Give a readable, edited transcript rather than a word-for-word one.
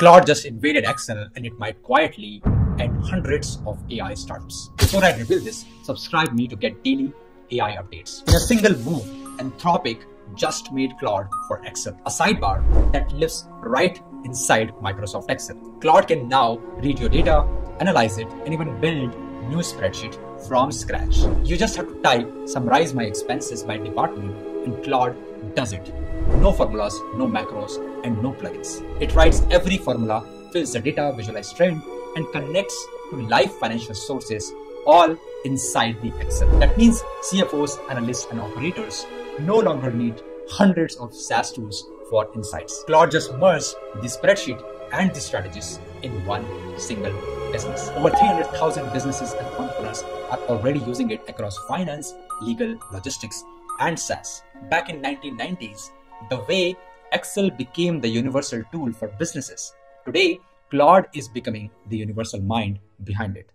Claude just invaded Excel, and it might quietly end hundreds of AI startups. Before I reveal this, subscribe me to get daily AI updates. In a single move, Anthropic just made Claude for Excel, a sidebar that lives right inside Microsoft Excel. Claude can now read your data, analyze it, and even build a new spreadsheet from scratch. You just have to type, summarize my expenses by department, and Claude does it. No formulas, no macros, and no plugins. It writes every formula, fills the data, visualizes trend, and connects to live financial sources all inside the Excel. That means CFOs, analysts, and operators no longer need hundreds of SaaS tools for insights. Claude just merged the spreadsheet and the strategies in one single business. Over 300,000 businesses and entrepreneurs are already using it across finance, legal, logistics, and SaaS. Back in the 1990s, the way Excel became the universal tool for businesses, today Claude is becoming the universal mind behind it.